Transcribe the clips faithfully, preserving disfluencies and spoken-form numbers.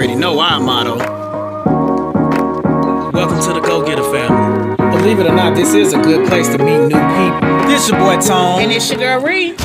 already know our motto. Welcome to the Go Getter family. Believe it or not, this is a good place to meet new people. This your boy Tone. And it's your girl Reed.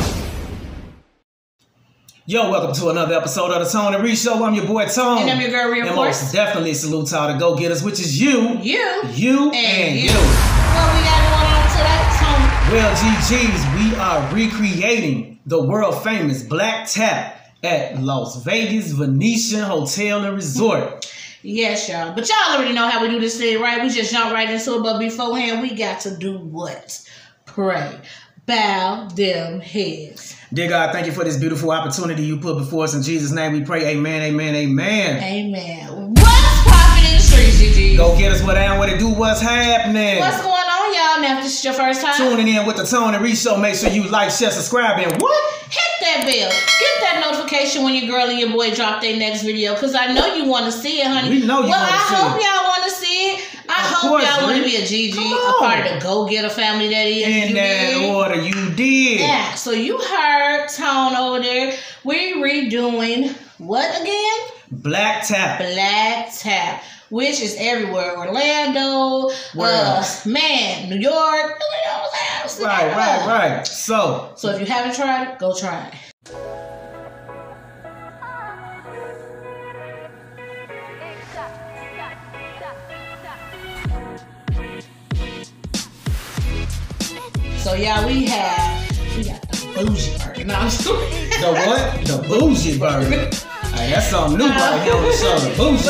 Yo, welcome to another episode of the Tone and Reed Show. I'm your boy Tone. And I'm your girl Reed. And most definitely salute to all the Go Getters, which is you. You. You. And, and you. you. What we got going on today, Tone? Well, G Gs, we are recreating the world famous Black Tap at Las Vegas Venetian Hotel and Resort. Yes, y'all. But y'all already know how we do this thing, right? We just jump right into it. But beforehand, we got to do what? Pray. Bow them heads. Dear God, thank you for this beautiful opportunity you put before us. In Jesus' name we pray. Amen, amen, amen. Amen. What's popping in the streets, G G? Go Getters, what down, what it do, what's happening? What's going on, y'all? Now, if this is your first time tuning in with the Tone and Reed Show, make sure you like, share, subscribe, and what? Hit that bell. Get that notification when your girl and your boy drop their next video, because I know you want to see it, honey. We know you well, want to see it. Well, I hope y'all want to see it. I of hope course, y'all want to be a G G, a part of the Go Getter family that is. In you that did. Order, you did. Yeah, so you heard Tone over there. We're redoing what again? Black Tap. Black Tap, which is everywhere. Orlando, uh, man, New York. Right, right, right. So, so if you haven't tried it, go try it. So yeah, we have we got the bougie burger. No, I'm the what? The bougie burger. Right, that's something new about here on the show. The bougie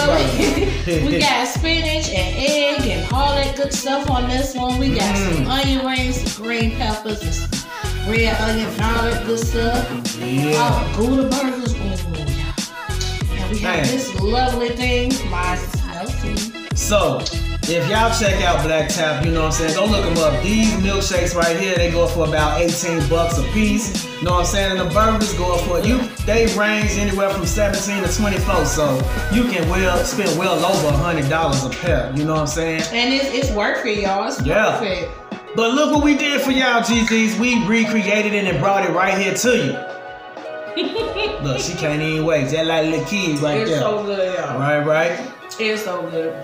burger. We got spinach and egg and all that good stuff on this one. We got mm. some onion rings, some green peppers, and some red onion and all that good stuff. Yeah. Oh, Gouda burgers. Ooh, yeah. And we have Man. this lovely thing. Mine's healthy. So. If y'all check out Black Tap, you know what I'm saying, go look them up. These milkshakes right here, they go for about eighteen bucks a piece. You know what I'm saying? And the burgers go for you. They range anywhere from seventeen to twenty-four. So you can well spend well over one hundred dollars a pair. You know what I'm saying? And it's, it's worth it, y'all. It's yeah. worth it. But look what we did for y'all, G Gs. We recreated it and brought it right here to you. Look, she can't even wait. Just like little kids right it's there. It's so good, y'all. Right, right? It's so good.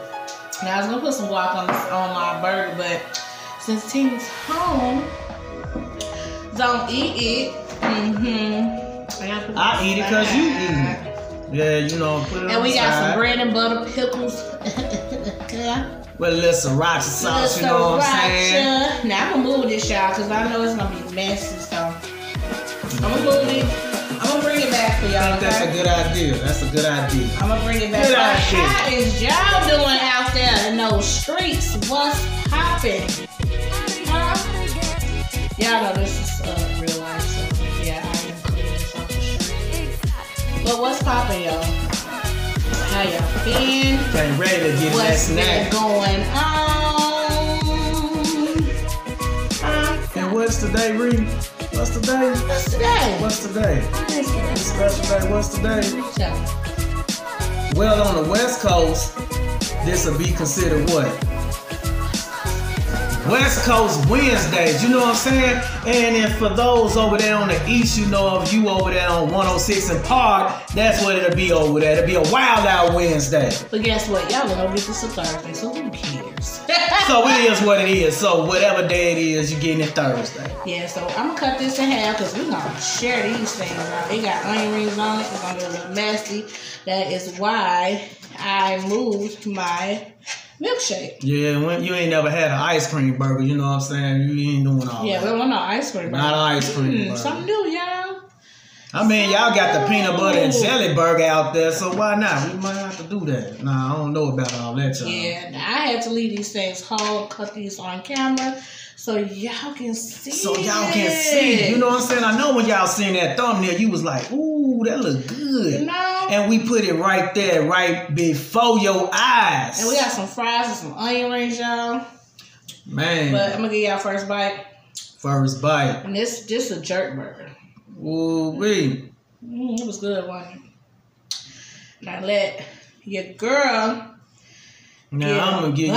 Now, I was gonna put some guac on this, on my burger, but since Tina's home, don't eat it. Mm-hmm. I, gotta put I eat it because you eat it. Yeah, you know. Put it and on we got side. some bread and butter pickles. yeah. With a little sriracha sauce, little you know sriracha. what I'm saying? Now I'm gonna move this, y'all, because I know it's gonna be messy. So I'm gonna move it. I'm gonna bring it back for y'all. I think that's a good idea. That's a good idea. I'm gonna bring it back. Good idea. How is y'all doing out there in those streets? What's poppin'? Huh? Y'all know this is uh, real life, so yeah, I am clear this off the street. But what's poppin', y'all? How y'all been? Getting ready to get that snack. What's going on? And what's today, Reed? What's today? What's today? What's today? What's special day? What's today? Well, on the West Coast, this will be considered what? West Coast Wednesdays, you know what I'm saying? And then for those over there on the East, you know, if you over there on one oh six and Park, that's what it'll be over there. It'll be a wild out Wednesday. But guess what? Y'all gonna get this a Thursday, so who cares? So it is what it is. So whatever day it is, you're getting it Thursday. Yeah, so I'm gonna cut this in half because we're gonna share these things out. They got onion rings on it. It's gonna be a little nasty. That is why I moved my milkshake. Yeah, when you ain't never had an ice cream burger, you know what I'm saying? You ain't doing all yeah, that. Yeah, we want no ice cream burger. Not ice cream mm, burger. Something new, y'all. I mean, y'all got the peanut butter and jelly burger out there, so why not? We might have to do that. Nah, I don't know about all that, y'all. Yeah, I had to leave these things whole, cut these on camera, so y'all can see So y'all can see You know what I'm saying? I know when y'all seen that thumbnail, you was like, ooh, that look good. No. And we put it right there, right before your eyes. And we got some fries and some onion rings, y'all. Man. But I'm going to give y'all first bite. First bite. And this this a jerk burger. Ooh-wee. Mm, it was good, wasn't it? Now let your girl Now I'm going to give y'all.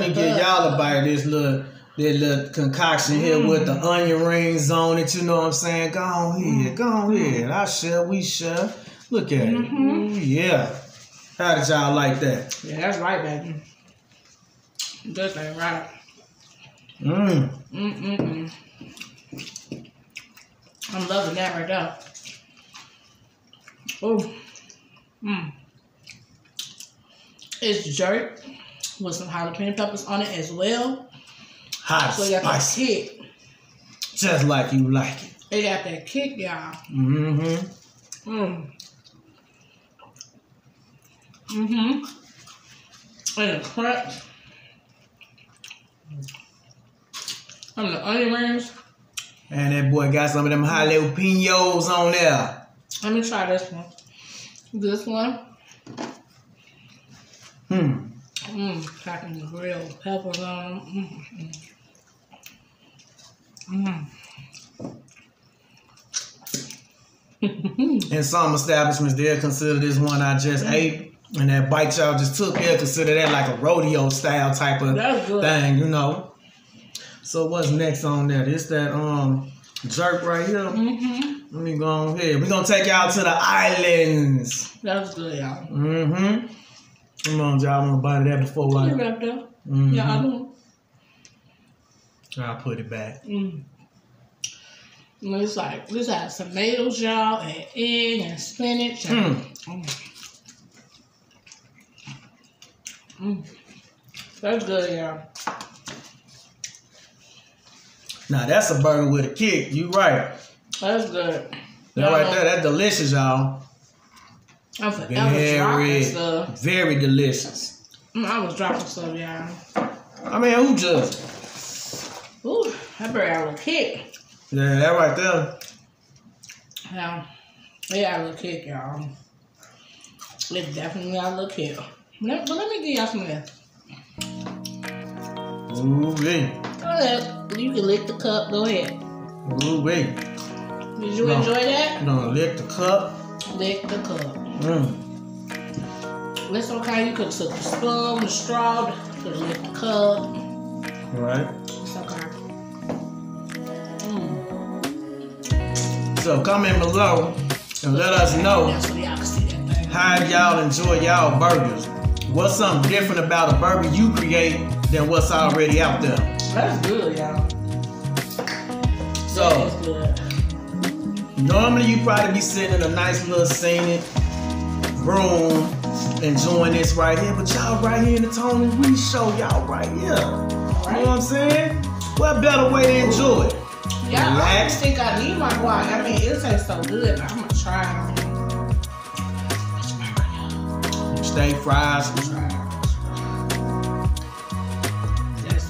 Let me give y'all a bite of this little, this little concoction here mm. with the onion rings on it. You know what I'm saying? Go on here. Mm. Go on here. I shall. We shall. Look at mm-hmm. it. Ooh, yeah. How did y'all like that? Yeah, that's right, baby. That's ain't right. Mmm. Mm-mm-mm. I'm loving that right now. Oh. Mmm. It's jerk with some jalapeno peppers on it as well. Hot so you got spicy. Kick. Just like you like it. It got that kick, y'all. Mm-hmm. Mmm. Mm-hmm. And a crunch. From the onion rings. And that boy got some of them jalapenos on there. Let me try this one. This one. Mmm. Mmm. Cracking the grilled peppers on them. Mmm. Mmm. In some establishments, they'll consider this one I just mm. ate. And that bite y'all just took, they'll consider that like a rodeo style type of thing, you know. So what's next on that? It's that um jerk right here. Mm-hmm. Let me go on here. We're gonna take y'all to the islands. That's good, y'all. Mm-hmm. Come on, y'all. I'm gonna bite that before I like... wrap up. Mm-hmm. Yeah, I do. I'll put it back. Mm. It's like we got tomatoes, y'all, and egg and spinach. And... Mm. Mm. Mm. That's good, y'all. Now that's a burger with a kick. You right. That's good. That right there, that's delicious, y'all. I was, very, I was dropping stuff. Very delicious. I was dropping stuff, y'all. I mean, who just? Ooh, that burger with a kick. Yeah, that right there. Yeah, yeah, a little kick, y'all. It definitely got a little kick. Let, but let me give y'all some of that. Ooh, wee. Go ahead. You can lick the cup. Go ahead. Ooh, wee. Did you no. enjoy that? No, lick the cup. Lick the cup. Mmm. That's okay. You could took the spoon, the straw, you could lick the cup. All right. It's okay. Mmm. So comment below and let us know how y'all enjoy y'all burgers. What's something different about a burger you create than what's already out there? That's good, y'all. So, that is good. Normally you probably be sitting in a nice little scenic room enjoying this right here, but y'all right here in the Tone and Reed Show, y'all right here. Right. You know what I'm saying? What better way to enjoy it? Yeah, I don't think I need my guac. I mean, it tastes so good, but I'm going to try it. Steak fries. That's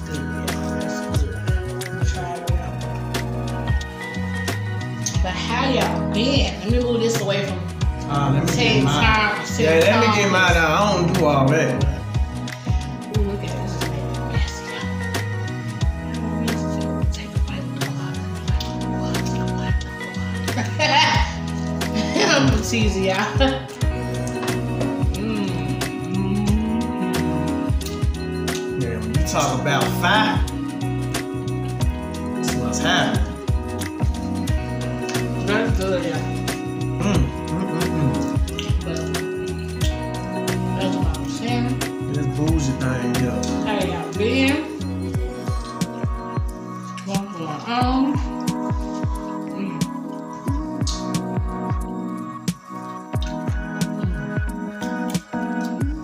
good, yeah. That's good. Try it out. But how y'all been? Let me move this away from uh, let me ten times. Yeah, let me get mine out. I don't do all that. Ooh, look at this. It's making messy. I don't need to take a bite of the water. Take a bite of the water. I'm gonna tease y'all. Talk about fire. That's what's happening. That's good, yeah. Mm, mm, mm, mm. But that's what I'm saying. This bougie thing, yo. How y'all been? What's going on?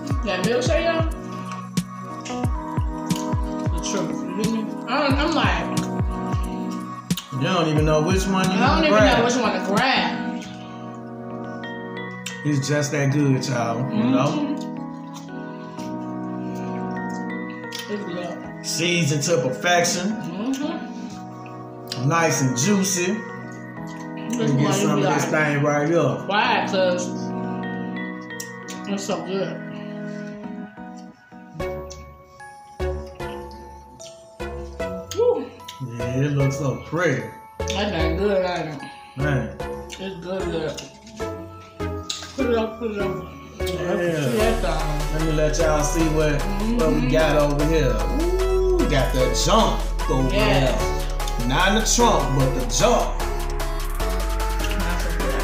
Mm. That milkshake, y'all? I'm like, you don't even know which one you I don't even grab. know which one to grab. It's just that good, y'all. You mm-hmm. know, it's good. Seasoned to perfection. Mm-hmm. Nice and juicy. This get some of this like, thing right here. Why? Cause it's so good. Yeah, it looks so pretty. That's not good, ain't it? Man. It's good, good. Put it up, put it up. Yeah. Let, let me let y'all see what, mm-hmm. what we got over here. Ooh, we got the junk over yes. here. Not in the trunk, but the junk. Not so good.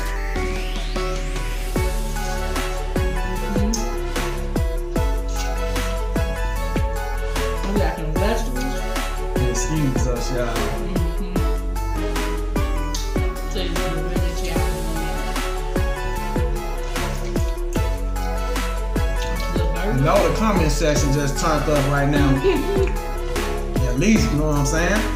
And all the comment section just turned up right now. At least, you know what I'm saying?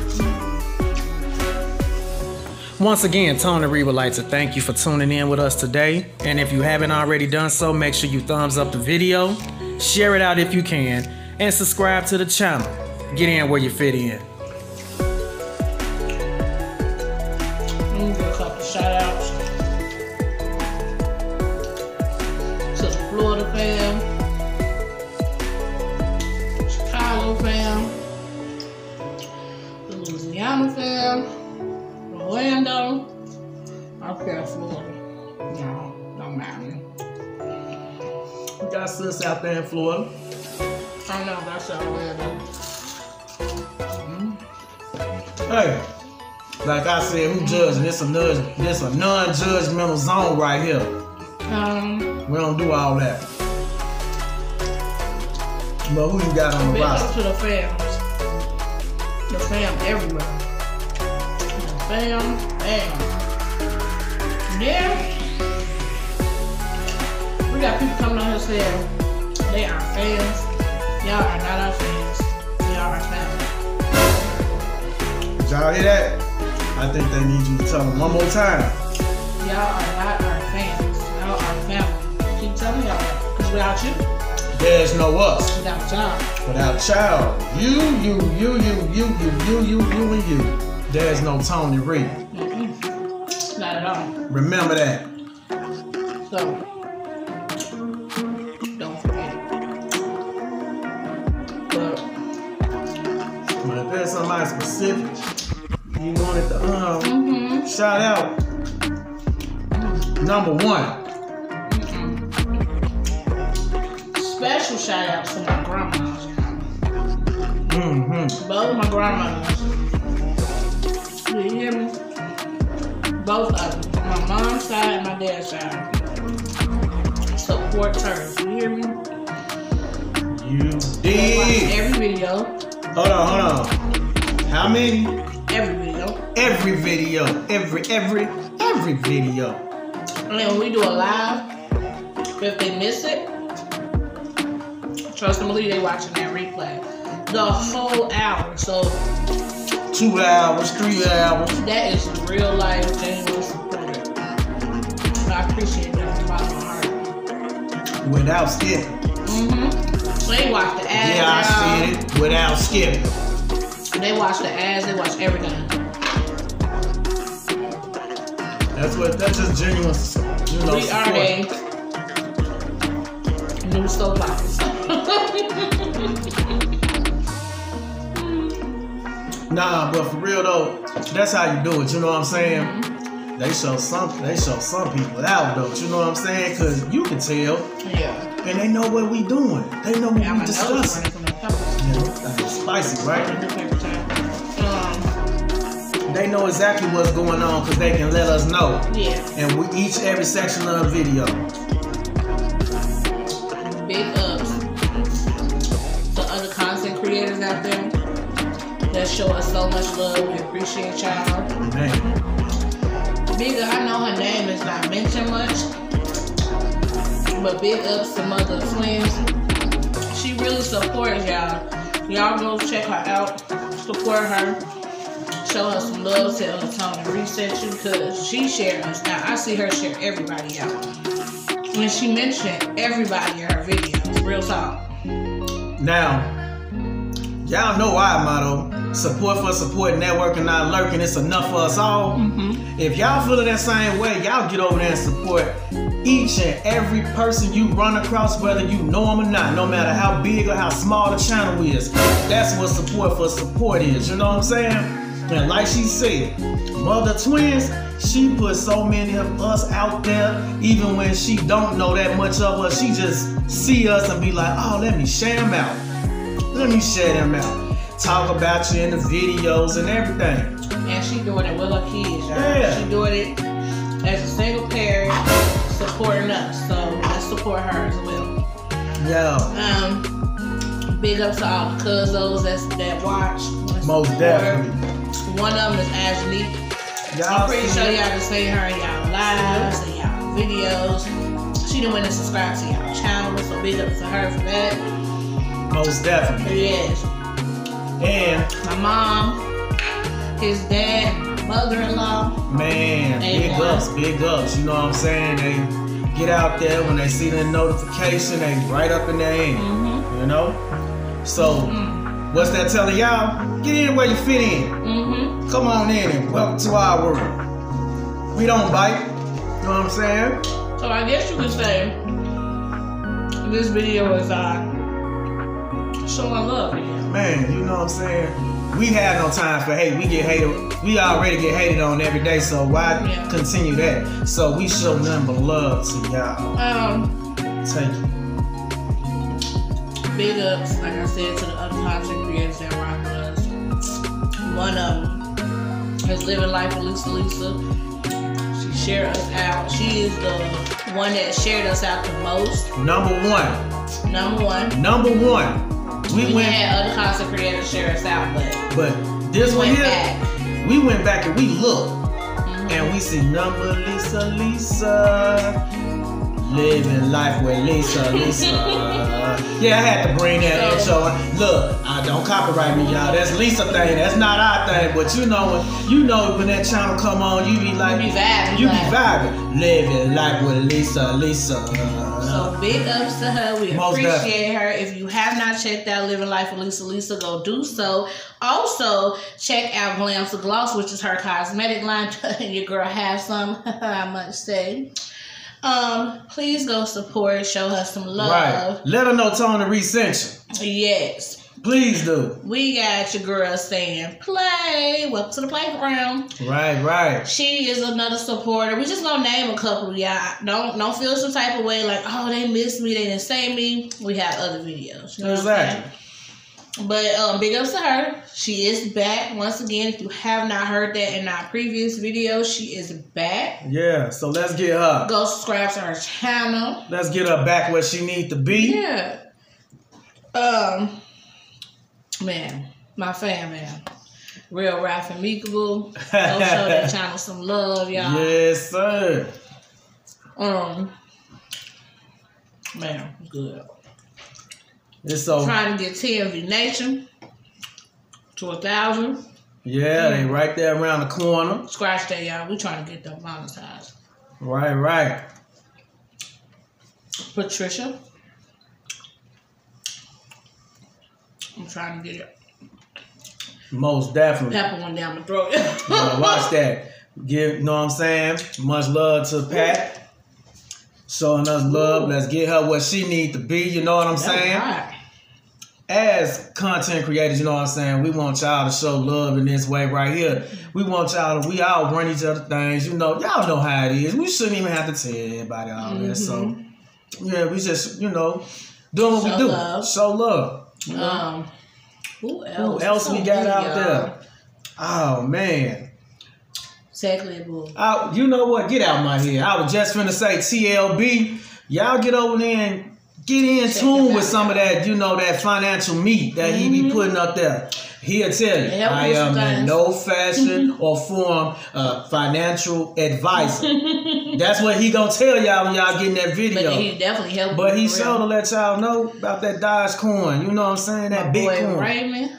Once again, Tone and Reed would like to thank you for tuning in with us today. And if you haven't already done so, make sure you thumbs up the video, share it out if you can, and subscribe to the channel. Get in where you fit in. Out there in Florida. I know that's out there though. Hey, like I said, who judging? This a nudge, this a non-judgmental zone right here. Um, we don't do all that. But who you got on the roster? To the fam, the fam everywhere. The fam, fam. Yeah. We got people coming on here saying they are fans. Y'all are not our fans. Y'all are family. Did y'all hear that? I think they need you to tell them one more time. Y'all are not our fans. Y'all are family. Keep telling y'all that. Because without you, there's no us. Without y'all. Without y'all. You, you, you, you, you, you, you, you, you, and you. There's no Tony Reed. Mm-hmm. Not at all. Remember that. So. There's somebody specific you wanted to um, mm-hmm. shout out. Number one. Mm-hmm. Special shout out to my grandma. Mm-hmm. Both my grandmas. Do you hear me? Both of them. My mom's side and my dad's side. Support her. Do you hear me? You did. Watch every video. Hold on, hold on. How many? Every video. Every video. Every, every, every video. And then when we do a live, if they miss it, trust and believe they watching that replay. The whole hour, so. Two hours, three hours. That is real life, genuine support. I appreciate that from the bottom of my heart. Without skipping. Mm-hmm. They watch the ads. Yeah, I see it without skipping. They watch the ads. They watch everything. That's what. That's just genuine. You know, we support. Are a new soap opera. Nah, but for real though, that's how you do it. You know what I'm saying? Mm-hmm. They show some. They show some people out though. You know what I'm saying? Cause you can tell. Yeah. And they know what we doing. They know what yeah, we discussing. Yeah, spicy, right? Um, they know exactly what's going on because they can let us know. Yeah. And we each every section of the video. Big ups to other content creators out there that show us so much love. We appreciate y'all. Bigga, I know her name is not mentioned much. But big ups to Mother Twins. She really supports y'all. Y'all go check her out. Support her. Show her some love. Tell her Tone to reset you because she shares us. Now I see her share everybody out. When she mentioned everybody in her videos. Real talk. Now, y'all know our motto. Support for support, networking, not lurking. It's enough for us all. Mm-hmm. If y'all feel that same way, y'all get over there and support each and every person you run across, whether you know them or not, no matter how big or how small the channel is. That's what support for support is, you know what I'm saying? And like she said, Mother Twins, she put so many of us out there, even when she don't know that much of us, she just see us and be like, oh, let me share them out. Let me share them out. Talk about you in the videos and everything. And she doing it with her kids, y'all. Yeah. She doing it as a single parent. Supporting us, so let's support her as well. Yeah. Um, big up to all the cousins that's that watch. Let's Most support. Definitely. One of them is Ashley. I'm pretty sure y'all can see her in y'all lives and y'all videos. She she done went and subscribed to y'all channel, so big up to her for that. Most definitely. Yes. And my mom, his dad, mother-in-law. Man, big ups, big ups. You know what I'm saying? They get out there when they see the notification, they right up in their end. Mm-hmm. You know? So, mm-hmm. what's that telling y'all? Get in where you fit in. Mm-hmm. Come on in and welcome to our world. We don't bite. You know what I'm saying? So I guess you could say this video is uh, showing love. Man, you know what I'm saying? We had no time for hate. We get hated. We already get hated on every day, so why yeah. continue that? So we show nothing but love to y'all. Um, Thank you. Big ups, like I said, to the other content creators that rock us. One of them is Living Life with Lisa Lisa. Share us out. She is the one that shared us out the most. Number one. Number one. Number one. We, we went, had other content creators share us out, but but this one here, back. we went back and we looked, mm-hmm. and we see number Lisa Lisa, living life with Lisa Lisa. Yeah, I had to bring that in. So look, I don't copyright me, y'all. That's Lisa thing. That's not our thing. But you know, when, you know when that channel come on, you be like, you be vibing. You be vibing. Living life with Lisa Lisa. So big ups to her. We Most appreciate up. her. If you have not checked out Living Life with Lisa Lisa, go do so. Also check out Glam's Gloss, which is her cosmetic line. Your girl have some. I must say. Um, please go support, show her some love. Right. Let her know Tone and Reed sent you. Yes. Please do. We got your girl saying, play. Welcome to the playground. Right, right. She is another supporter. We just gonna name a couple, y'all. Don't don't feel some type of way like, oh, they missed me, they didn't say me. We have other videos. You know exactly. But um, big ups to her. She is back once again. If you have not heard that in our previous video, she is back. Yeah, so let's get her. Go subscribe to her channel. Let's get her back where she needs to be. Yeah. Um, man, my fan, man. Real Ralph and MekaBoo. Go show that channel some love, y'all. Yes, sir. Um, man, good. It's so trying to get T V Nation to a thousand. Yeah, they right there around the corner. Scratch that, y'all. We trying to get them monetized. Right, right. Patricia, I'm trying to get it. Most definitely. Pepper one down my throat. Watch that. Give, you know what I'm saying? Much love to Pat. Showing us love. Ooh. Let's get her what she need to be. You know what I'm That's saying? Right. As content creators, you know what I'm saying? We want y'all to show love in this way right here. We want y'all to, we all run each other things. You know, y'all know how it is. We shouldn't even have to tell everybody all mm-hmm. this. So, yeah, we just, you know, doing what show we do. Love. Show love. You know? um, who else? Who else so we got out y'all. there? Oh, man. I, you know what? Get out my head. I was just finna say T L B. Y'all get over there and get in Check tune with some of that, you know, that financial meat that mm-hmm. he be putting up there. He'll tell you, yeah, I am in no fashion or form uh, financial advisor. That's what he gonna tell y'all when y'all getting that video. But he definitely helped. But he sure to let y'all know about that Dodge coin. You know what I'm saying? That big coin. Raymond.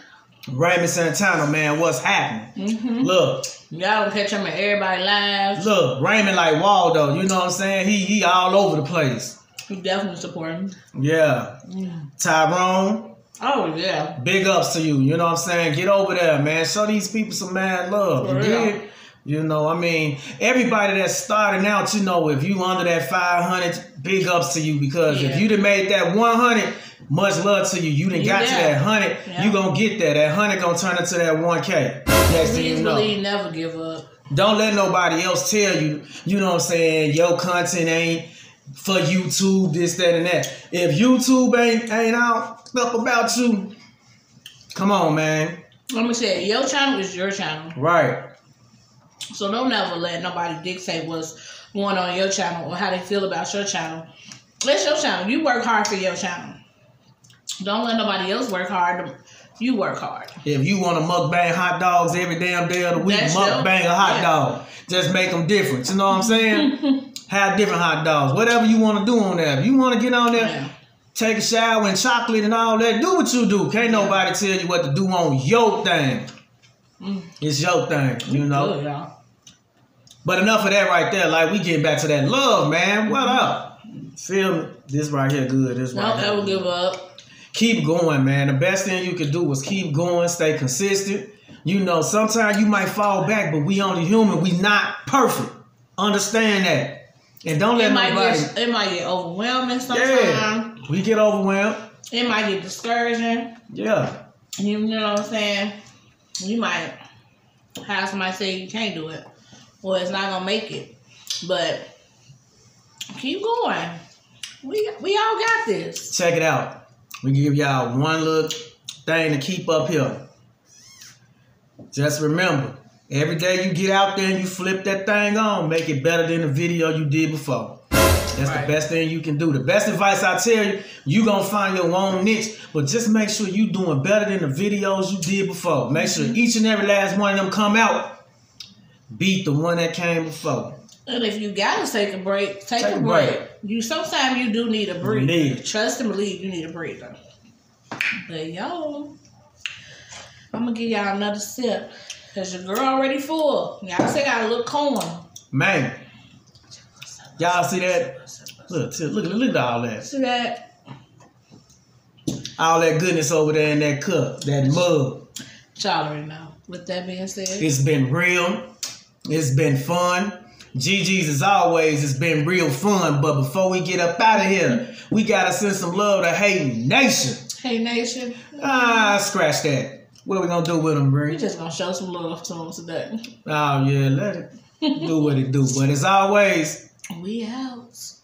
Raymond Santana, man, what's happening? Mm-hmm. Look. Y'all don't catch him at everybody live. Look, Raymond like Waldo, you know what I'm saying? He he all over the place. He definitely supporting. Yeah. yeah. Tyrone. Oh, yeah. Big ups to you, you know what I'm saying? Get over there, man. Show these people some mad love. For you real. Did? You know, I mean, everybody that's starting out, you know, if you under that five hundred, big ups to you. Because yeah. if you done made that one hundred, much love to you. You done you got there. to that one hundred. Yeah. You going to get there. That one hundred going to turn into that one K. Next Please thing you know. Please never give up. Don't let nobody else tell you, you know what I'm saying, your content ain't for YouTube, this, that, and that. If YouTube ain't, ain't out up about you, come on, man. Let me say, your channel is your channel. Right. So don't never let nobody dictate what's going on your channel or how they feel about your channel. It's your channel. You work hard for your channel. Don't let nobody else work hard. You work hard. If you want to mukbang hot dogs every damn day of the week, mukbang a hot yeah. dog. Just make them different. You know what I'm saying? have different hot dogs, whatever you want to do on there. If you want to get on there, yeah. take a shower and chocolate and all that, do what you do. Can't yeah. nobody tell you what to do on your thing. Mm. It's your thing, you know. Good, y'all. But enough of that right there. Like, we getting back to that love, man. What up? Feel me? This right here good. This right here. Don't ever give up. Keep going, man. The best thing you can do is keep going, stay consistent. You know, sometimes you might fall back, but we only human. We not perfect. Understand that. And don't let it might nobody... Get, it might get overwhelming sometimes. Yeah, we get overwhelmed. It might get discouraging. Yeah. You know what I'm saying? You might have somebody say you can't do it. Or it's not going to make it. But keep going. We, we all got this. Check it out. We give y'all one little thing to keep up here. Just remember, every day you get out there and you flip that thing on, make it better than the video you did before. That's right. The best thing you can do. The best advice I tell you, you're going to find your own niche, but just make sure you're doing better than the videos you did before. Make sure each and every last one of them come out, beat the one that came before. And if you got to take a break, take, take a break. break. You Sometimes you do need a breather. Need. Trust and believe you need a breather. But yo... I'm going to give y'all another sip because your girl already full. Y'all still got a little corn. Man. Y'all see that? Look, look, look at all that. See that? All that goodness over there in that cup, that mug. Y'all already know. With that being said, it's been real. It's been fun. G G's as always, it's been real fun. But before we get up out of here, we got to send some love to Hey Nation. Hey Nation. Ah, scratch that. What are we going to do with them, Bree? We just going to show some love to them today. Oh, yeah. Let it do what it do. But as always, we out.